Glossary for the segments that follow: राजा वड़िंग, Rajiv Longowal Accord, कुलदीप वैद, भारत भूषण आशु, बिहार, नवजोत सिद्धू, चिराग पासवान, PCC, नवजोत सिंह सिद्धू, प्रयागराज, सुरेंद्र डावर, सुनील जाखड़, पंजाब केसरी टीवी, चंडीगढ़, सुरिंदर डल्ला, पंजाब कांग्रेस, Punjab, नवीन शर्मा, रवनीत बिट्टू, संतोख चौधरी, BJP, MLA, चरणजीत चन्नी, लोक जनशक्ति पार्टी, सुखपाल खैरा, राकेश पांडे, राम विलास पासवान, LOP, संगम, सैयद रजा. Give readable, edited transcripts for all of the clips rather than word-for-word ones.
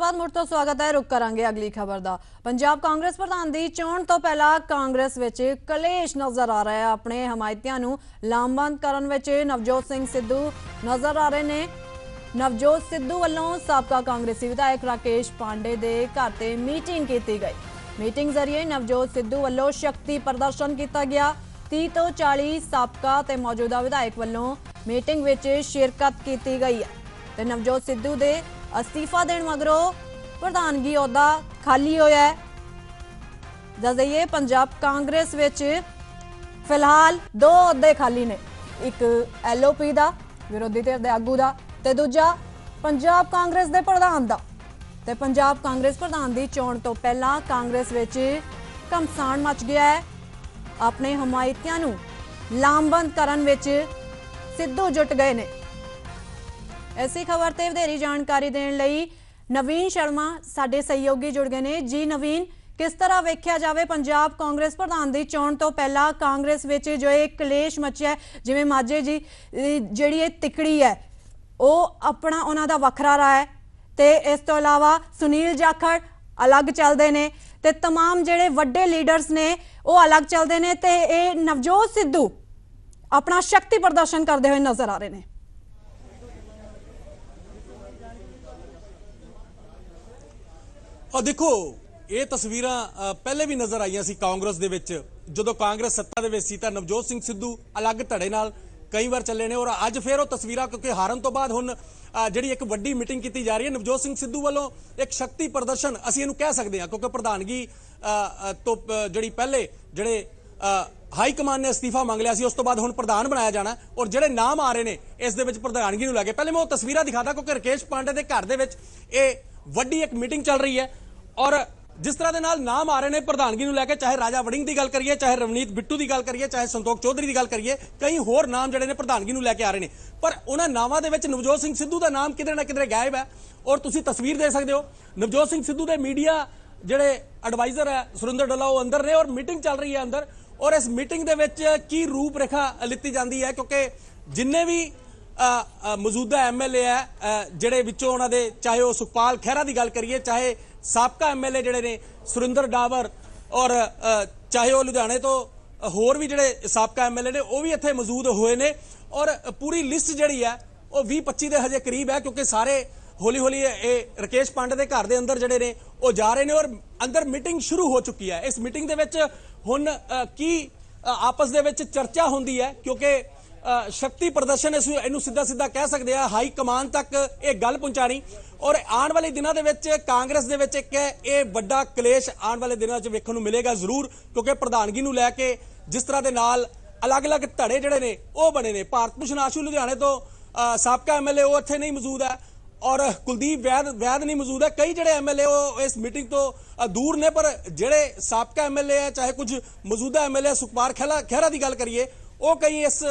बाद मुड़ तो स्वागत है। रुक करांगे अगली खबर दा। पंजाब कांग्रेस प्रधान दी चोण तो पहला कांग्रेस विच कलेश नजर आ रहा है। अपने हमायतियां नू लामबंद करन विच नवजोत सिद्धू नजर आ रहे ने। नवजोत सिद्धू वालों साबका कांग्रेसी विधायक राकेश पांडे दे घर ते मीटिंग की गई। मीटिंग जरिए नवजोत सिद्धू वालों शक्ति प्रदर्शन किया गया। 30 तो 40 साबका ते मौजूदा विधायक वालों मीटिंग विच शिरकत की गई है। नवजोत सिद्धू दे अस्तीफा देने मगरों प्रधानगी अहुदा खाली होया है। दस दईए पंजाब कांग्रेस विच फिलहाल दो अहुदे खाली ने, एक LOP का विरोधी धिर के आगू का तो दूजा पंजाब कांग्रेस के प्रधान का। तो पंजाब कांग्रेस प्रधान की चोण तो पहला कांग्रेस विच घमसान मच गया है। अपने हमायतियां नू लामबंद करन विच सिद्धू जुट गए ने। ऐसी खबर ते वधेरी जानकारी देने लई नवीन शर्मा साडे सहयोगी जुड़ गए ने। जी नवीन, किस तरह वेख्या जावे पंजाब कांग्रेस प्रधान की चोण तो पहला कांग्रेस विच जो एक कलेश मचिया है, जिवें माझे जी जिहड़ी तिकड़ी है वो अपना उन्हां दा वखरा रहा है, तो इस तो इलावा सुनील जाखड़ अलग चलते हैं, तो तमाम जिहड़े वड्डे लीडर्स ने वो अलग चलते हैं, तो ये नवजोत सिद्धू अपना शक्ति प्रदर्शन करते हुए नजर आ रहे हैं। और देखो ये तस्वीर पहले भी नज़र आईयां सी कांग्रेस दे विच, जदों कांग्रेस सत्ता दे विच सी तां नवजोत सिंह सिद्धू अलग धड़े नाल कई बार चले ने, और अज फिर वो तस्वीर क्योंकि हारन तो बाद हुण जिहड़ी एक वड्डी मीटिंग की जा रही है। नवजोत सिंह सिद्धू वालों एक शक्ति प्रदर्शन असीं इहनूं कह सकते हैं, क्योंकि प्रधानगी तो जिहड़ी पहले जिहड़े हाईकमान ने अस्तीफा मंग लिया सी, उस तो बाद हुण प्रधान बनाया जाना, और जिहड़े नाम आ रहे हैं इस दे विच प्रधानगी नूं लगे। पहले मैं वो तस्वीर दिखादा क्योंकि राकेश पांडे के घर दे विच वड्डी एक मीटिंग चल रही है, और जिस तरह के नाम आ रहे हैं प्रधानगी नूं लैके, चाहे राजा वड़िंग की गल करिए, चाहे रवनीत बिट्टू की गल करिए, चाहे संतोख चौधरी की गल करिए, कई होर नाम जिहड़े ने प्रधानगी नूं लैके आ रहे हैं, पर उन्हां नावां दे विच नवजोत सिंह सिद्धू का नाम किधरे ना किधरे गायब है। और तुसीं तस्वीर दे सकते हो, नवजोत सिंह सिद्धू के मीडिया जिहड़े एडवाइजर है सुरिंदर डल्ला वो अंदर ने, और मीटिंग चल रही है अंदर, और इस मीटिंग दे विच की रूपरेखा लिती जाती है, क्योंकि जिन्ने भी मौजूदा MLA है जिहड़े विचों उन्हां दे, चाहे वो सुखपाल खैरा की गल करिए, चाहे साबका MLA जिहड़े ने सुरेंद्र डावर, और चाहे वो लुधियाणे तो होर भी जिहड़े साबका MLA ने वो भी इत्थे मौजूद होए ने, और पूरी लिस्ट जिहड़ी है वो 20-25 के हजे करीब है, क्योंकि सारे हौली हौली ये राकेश पांडे के घर के अंदर जिहड़े ने वो जा रहे हैं, और अंदर मीटिंग शुरू हो चुकी है। इस मीटिंग दे विच हुण की आपस दे विच चर्चा होंदी है, क्योंकि शक्ति प्रदर्शन इनू सीधा सीधा कह सकते हैं, हाई कमान तक ये गल पहुँचानी, और आने वाले दिनों के कांग्रेस के एक ये बड़ा कलेश आने वाले दिनों वेखन मिलेगा जरूर, क्योंकि प्रधानगी नूं लैके जिस तरह के नाल अलग अलग धड़े जिहड़े ने वो बने ने। भारत भूषण आशु लुधियाणे तो साबका MLA वो इत्थे नहीं मौजूद है, और कुलदीप वैद नहीं मौजूद है। कई जिहड़े MLA वो इस मीटिंग तो दूर ने, पर जिहड़े साबका MLA है, चाहे कुछ मौजूदा MLA सुखपाल खैरा की गल करिए, वो कई इस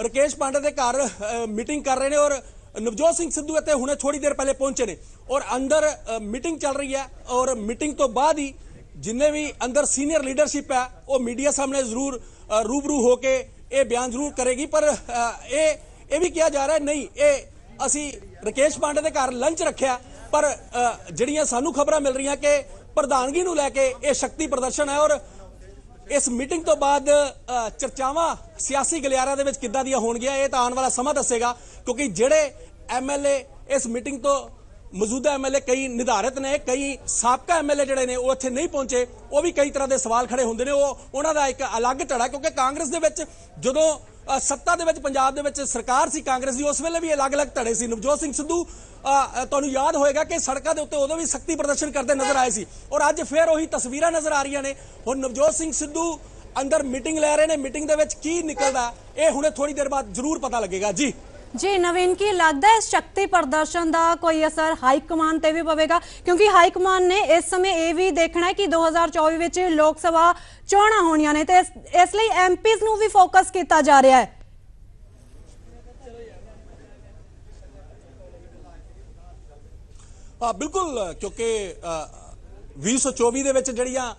राकेश पांडे के घर मीटिंग कर रहे हैं, और नवजोत सिंह सिद्धू इतने हुणे थोड़ी देर पहले पहुंचे ने, और अंदर मीटिंग चल रही है, और मीटिंग तो बाद ही जिन्हें भी अंदर सीनियर लीडरशिप है वो मीडिया सामने जरूर रूबरू होके ये बयान जरूर करेगी। पर ये भी किया जा रहा है नहीं ये असी राकेश पांडे के घर लंच रखिया, पर जिहड़ियां सानू खबरां मिल रही कि प्रधानगी नूं लैके ये शक्ति प्रदर्शन है, और इस मीटिंग तो बाद चर्चावां सियासी गलियारां दे विच किद्दां दीआं होणगीआं ये तां आउण वाला समां दसेगा, क्योंकि जिहड़े MLA इस मीटिंग तो मौजूदा MLA कई निर्धारित ने, कई साबका MLA जिहड़े ने वो इत्थे नहीं पहुंचे, वो भी कई तरह के सवाल खड़े हुंदे ने, वो उन्हां दा इक अलग धड़ा, क्योंकि कांग्रेस दे विच जदों सत्ता दे विच पंजाब दे विच सरकार सी कांग्रेस दी, उस वेले भी अलग अलग धड़े सी। नवजोत सिंह सिद्धू तुहानूं याद होएगा कि सड़कां दे उत्ते उदों भी शक्ति प्रदर्शन करदे नजर आए सी, और अज फिर उही तस्वीरां नजर आ रही ने। हुण नवजोत सिंह सिद्धू अंदर मीटिंग लै रहे ने, मीटिंग दे विच की निकलदा ये हुणे थोड़ी देर बाद जरूर पता लगेगा। जी नवीन, की लगता है शक्ति प्रदर्शन का कोई असर हाईकमान पर भी पवेगा, क्योंकि हाईकमान ने इस समय ये भी देखना है कि 2024 विच लोक सभा चोणां होणीआं ने, तो इसलिए MPs नूं भी फोकस किया जा रहा है। हाँ बिल्कुल, क्योंकि 2024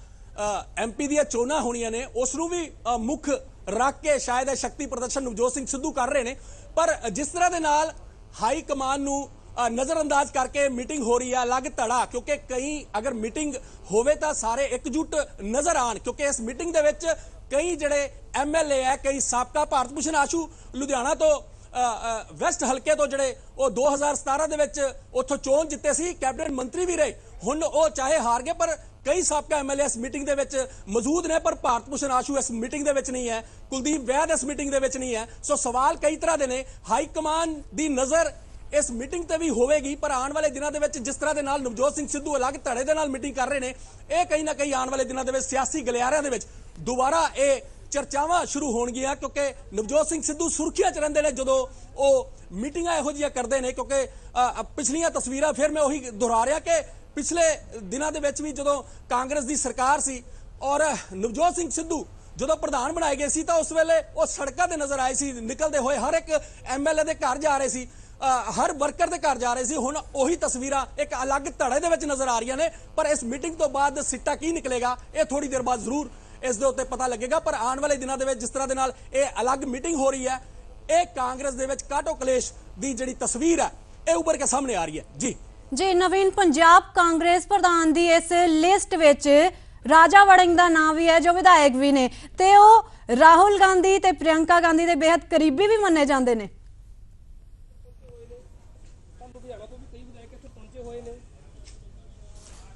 MP दी चोणां होणीआं ने उस नूं भी मुख रख के शायद शक्ति प्रदर्शन नवजोत सिंह सिद्धू कर रहे हैं, पर जिस तरह के हाई कमान नज़रअंदाज करके मीटिंग हो रही है अलग धड़ा, क्योंकि कहीं अगर मीटिंग होवे तो सारे एकजुट नज़र आन, क्योंकि इस मीटिंग के विच कई जिहड़े MLA है, कई साबका भारत भूषण आशु लुधियाना तो वैस्ट हल्के तो जिहड़े 2017 दे विच उत्थों चोन जित्ते सी, कैबिनेट मंत्री भी रहे, हुण वो चाहे हार गए पर कई साबका MLA इस मीटिंग दे विच मौजूद ने, पर भारत भूषण आशु इस मीटिंग दे विच नहीं है, कुलदीप वैद इस मीटिंग दे विच नहीं है। सो सवाल कई तरह के ने, हाईकमान की नज़र इस मीटिंग ते भी होगी, पर आने वाले दिनों के जिस तरह के नवजोत सिद्धू अलग धड़े के मीटिंग कर रहे हैं, यह कहीं ना कहीं आने वाले दिनों के सियासी गलियारों दोबारा ये चर्चावां शुरू होणगियां, क्योंकि नवजोत सिद्धू सुर्खियां च रहिंदे ने जदों वो मीटिंगां इहो जिहियां करदे ने, क्योंकि पिछलियां तस्वीरां फिर मैं उही दोहरा रहा कि पिछले दिनां दे विच भी जदों कांग्रेस दी सरकार सी और नवजोत सिद्धू जदों प्रधान बनाए गए सी तां उस वेले वो सड़कां ते नज़र आए सी निकलदे होए, हर एक MLA दे घर जा रहे सी, हर वर्कर के घर जा रहे थे। हुण उही तस्वीरां एक अलग धड़े दे विच नज़र आ रही ने, पर इस मीटिंग तो बाद सिट्टा की निकलेगा ये थोड़ी देर बाद जरूर इस दे उत्ते पता लगेगा। पर आने वाले दिनों के जिस तरह के नाल अलग मीटिंग हो रही है, ये कांग्रेस दे विच काटो कलेश की जिहड़ी तस्वीर है ये उभर के सामने आ रही है। जी जी, नवीन, पंजाब कांग्रेस प्रधान की इस लिस्ट विच राजा वड़िंग का नाम भी है, जो विधायक भी ने, ते वो राहुल गांधी ते प्रियंका गांधी के बेहद करीबी भी मन्ने जाते हैं।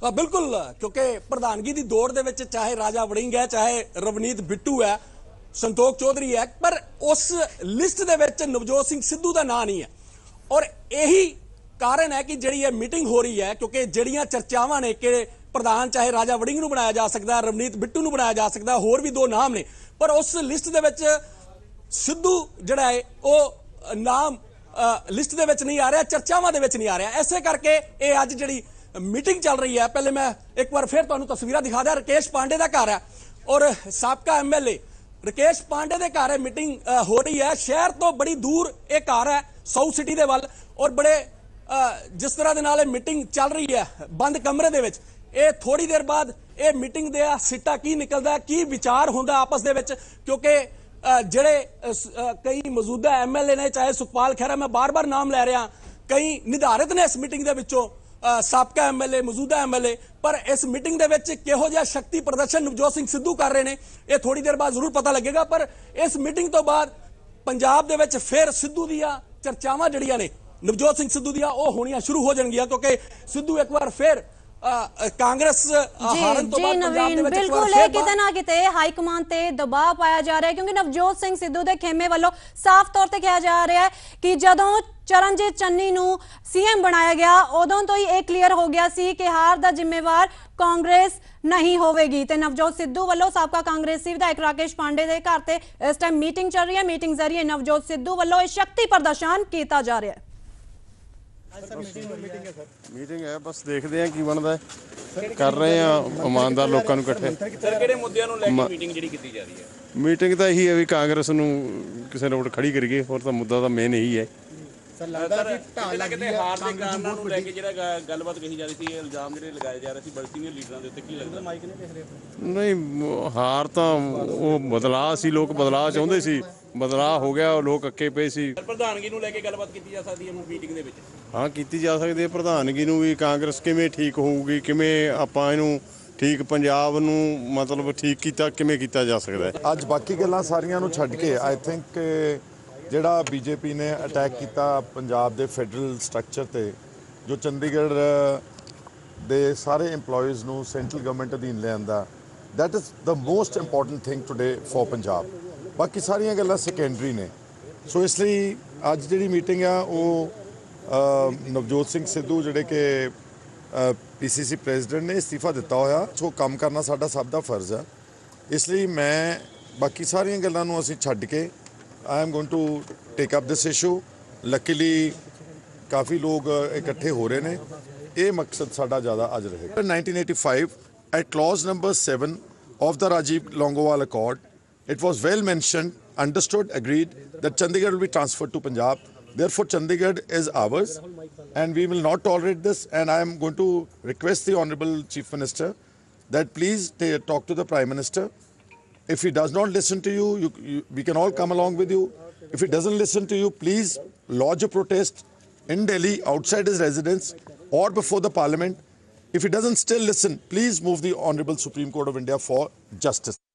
बिल्कुल, क्योंकि प्रधानगी की दौड़ दे विच चाहे राजा वड़िंग है, चाहे रवनीत बिट्टू है, संतोख चौधरी है, पर उस लिस्ट दे विच नवजोत सिंह सिद्धू का नाम नहीं है। और यही कारण है कि जिहड़ी ये मीटिंग हो रही है, क्योंकि जिहड़ियां चर्चावां ने कि प्रधान चाहे राजा वड़िंग नूं बनाया जा सकता है, रवनीत बिट्टू नूं बनाया जा सकता है, होर भी दो नाम ने, पर उस लिस्ट दे विच सिद्धू जिहड़ा है वो नाम लिस्ट दे विच नहीं आ रहा, चर्चावां दे विच नहीं आ रहा। इसे करके ये अज जिहड़ी मीटिंग चल रही है, पहले मैं एक बार फिर तुहानूं तस्वीरां दिखा दिया, राकेश पांडे का घर है और साबका MLA राकेश पांडे के घर मीटिंग हो रही है। शहर तो बड़ी दूर ये घर है, साउथ सिटी के वाल, और बड़े जिस तरह के नाल मीटिंग चल रही है बंद कमरे दे विच, थोड़ी देर बाद ये मीटिंग दे सिट्टा की निकलदा, की विचार होंदा आपस दे विच, क्योंकि जिहड़े कई मौजूदा MLA ने, चाहे सुखपाल खैरा, मैं बार बार नाम लै रहा, कई निर्धारित ने इस मीटिंग के विचों साबका MLA, मौजूदा MLA, पर इस मीटिंग दे विच किहो जिहा शक्ति प्रदर्शन नवजोत सिंह सिद्धू कर रहे हैं ये थोड़ी देर बाद जरूर पता लगेगा। पर इस मीटिंग तो बाद पंजाब दे विच फिर सिद्धू दियां चर्चावां जिहड़ियां ने नवजोत सिंह सिद्धू दियां ओह होणियां शुरू हो जाणगियां, क्योंकि सिद्धू एक बार फिर कांग्रेस हारन तो बाद पंजाब दे विच बिल्कुल है किते ना किते हाईकमान ते दबाव पाया जा रहा है, क्योंकि नवजोत सिंह सिद्धू दे खेमे वालों साफ तौर ते कहा जा रहा है कि जदों चरणजीत चन्नी नूं CM बनाया गया उदों तो ही यह क्लीयर हो गया सी कि हार दा जिम्मेवार कांग्रेस नहीं होगी। तो नवजोत सिद्धू वालों साबका कांग्रेसी विधायक राकेश पांडे के घर से इस टाइम मीटिंग चल रही है, मीटिंग जरिए नवजोत सिद्धू वालों शक्ति प्रदर्शन किया जा रहा है। मीटिंग है, बस देखते हैं की बनता है, कर रहे हैं ईमानदार लोगों को इकट्ठे। मीटिंग तो यही है भी कांग्रेस नूं किसी रोड खड़ी करिए, और तो मुद्दा तो मेन यही है। नहीं, हार तो बदलाव सी, लोग बदलाव चाहते सी, बदलाव हो गया, लोग अक्के पे सी। प्रधानगी नूं लेके गलबात कीती जा सकदी है मीटिंग दे विच? हाँ, कीती जा सकदी है। प्रधानगी नूं भी कांग्रेस किवें ठीक होऊगी, किवें आपां इहनूं ठीक पंजाब नूं मतलब ठीक कीता, किवें कीता जा सकदा है। अज बाकी गल्लां सारियां नूं छड्ड के आई थिंक जिहड़ा BJP ने अटैक किया पंजाब के फैडरल स्ट्रक्चर ते, जो चंडीगढ़ दे सारे एम्प्लॉइज़ नूं सेंट्रल गवर्नमेंट अधीन लिआंदा, that is the most important thing today for Punjab. बाकी सारियां गल्लां सेकेंडरी ने। सो इसलिए अज जिहड़ी मीटिंग आ वो नवजोत सिंह सिद्धू जिहड़े के PCC प्रेजिडेंट ने इस्तीफा दिता होया, सो काम करना साडा सब दा फर्ज आ। इसलिए मैं बाकी सारियां गल्लां नूं असीं छड्ड के I am going to take up this issue. Luckily, काफ़ी लोग इकट्ठे हो रहे हैं, ये मकसद साडा ज़्यादा आज रहेगा। 1985 at clause number 7 of the Rajiv Longowal Accord, it was well mentioned, understood, agreed that Chandigarh will be transferred to Punjab. Therefore, Chandigarh is ours, and we will not tolerate this. And I am going to request the Honourable Chief Minister that please talk to the Prime Minister. If he does not listen to you, we can all come along with you. If he doesn't listen to you, please lodge a protest in Delhi outside his residence or before the parliament. If he doesn't still listen, please move the Honorable Supreme Court of India for justice.